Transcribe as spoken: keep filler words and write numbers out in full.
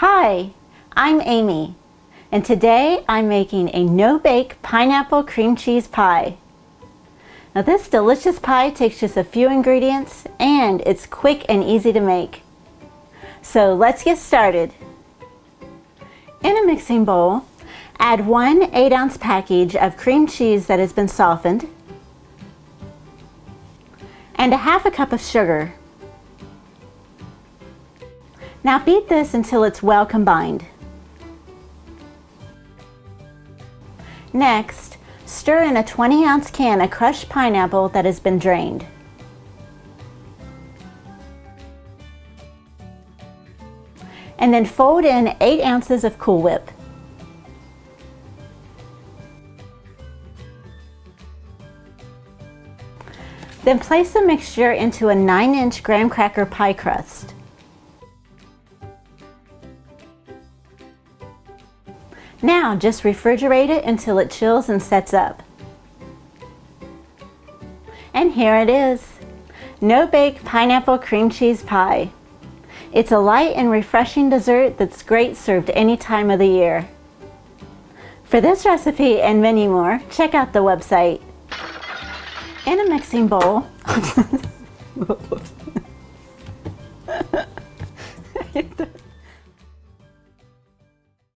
Hi, I'm Amy, and today I'm making a no-bake pineapple cream cheese pie. Now this delicious pie takes just a few ingredients and it's quick and easy to make. So let's get started. In a mixing bowl, add one eight ounce package of cream cheese that has been softened and a half a cup of sugar. Now beat this until it's well combined. Next, stir in a twenty ounce can of crushed pineapple that has been drained. And then fold in eight ounces of Cool Whip. Then place the mixture into a nine inch graham cracker pie crust. Now just refrigerate it until it chills and sets up. And here it is, no-bake pineapple cream cheese pie. It's a light and refreshing dessert that's great served any time of the year. For this recipe and many more, check out the website. In a mixing bowl,